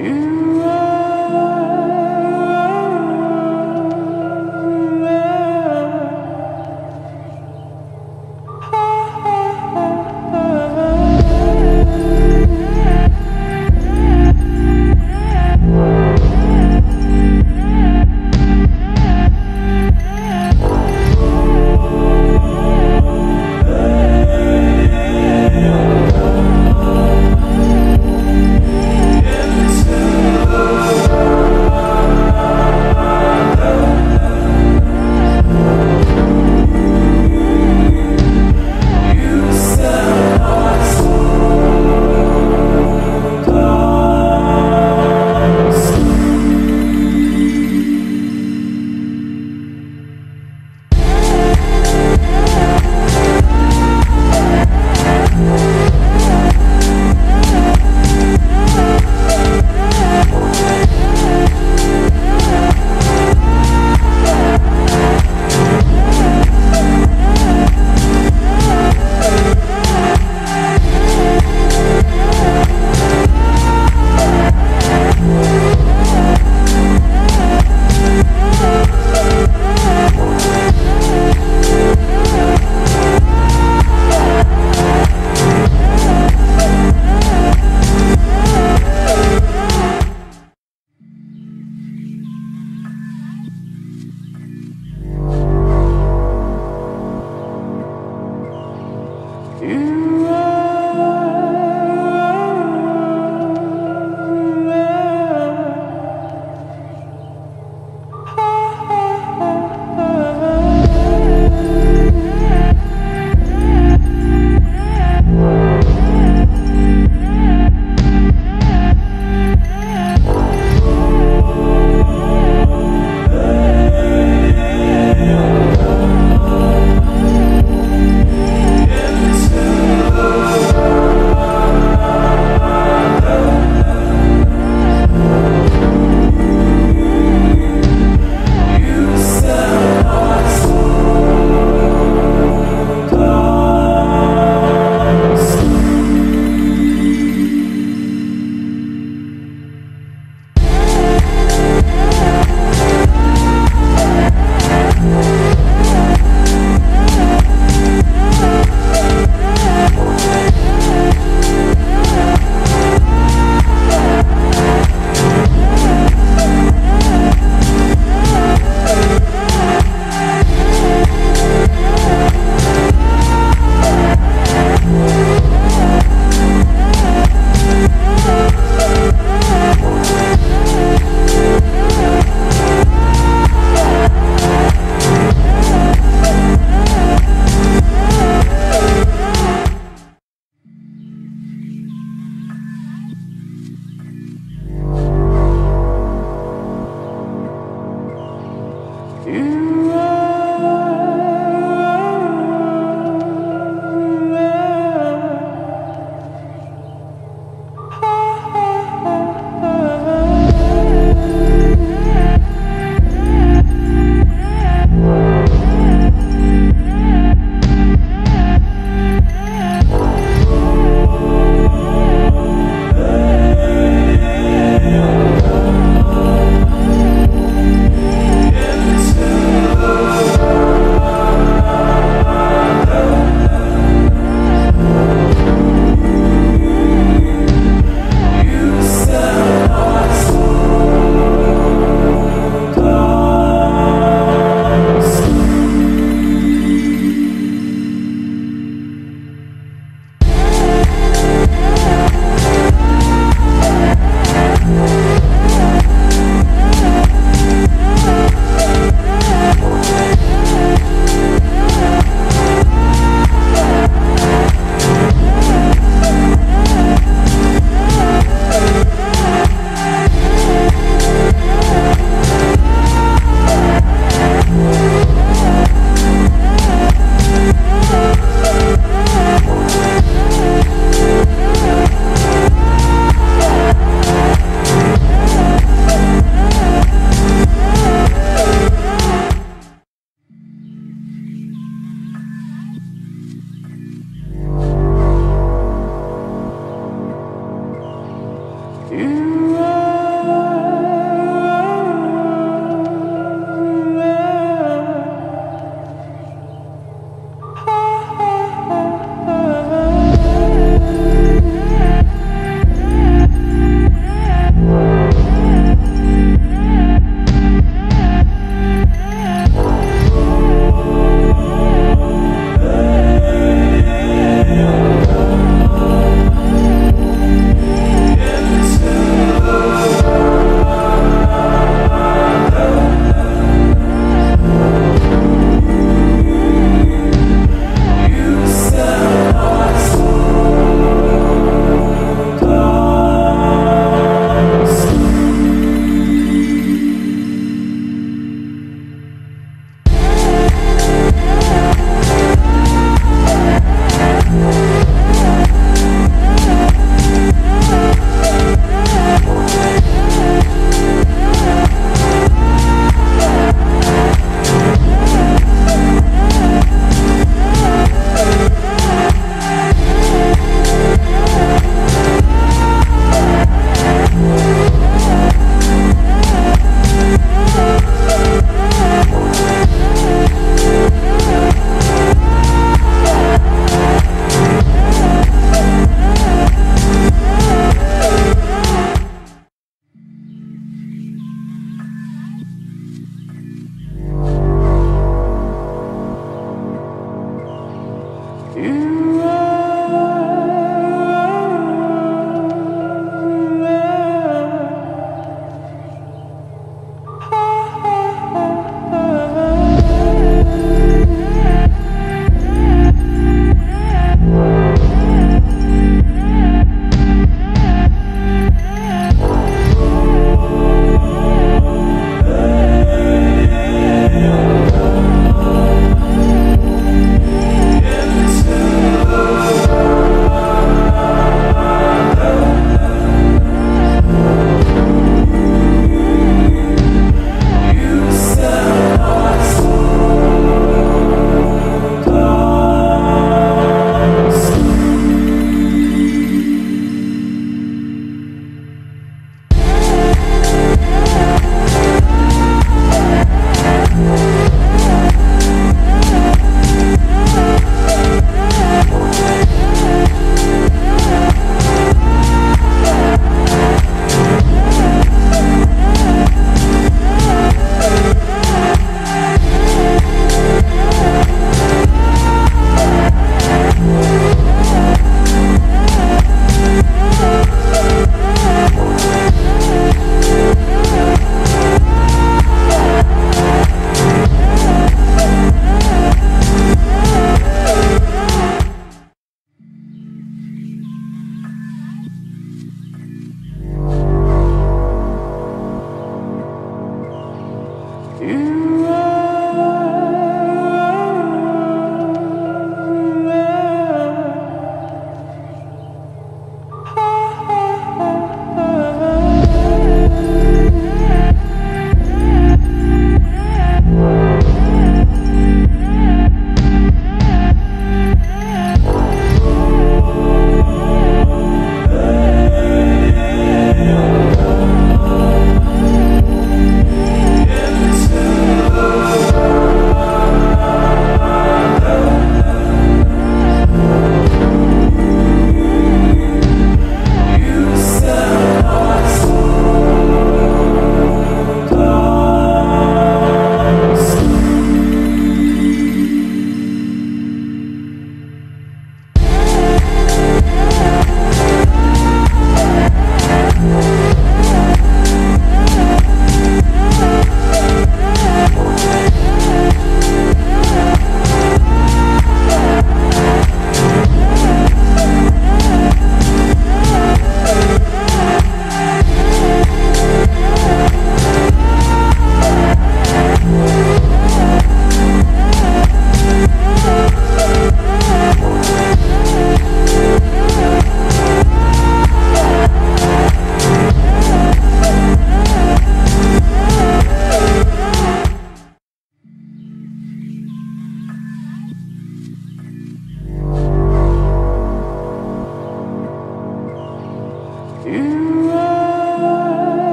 You are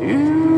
You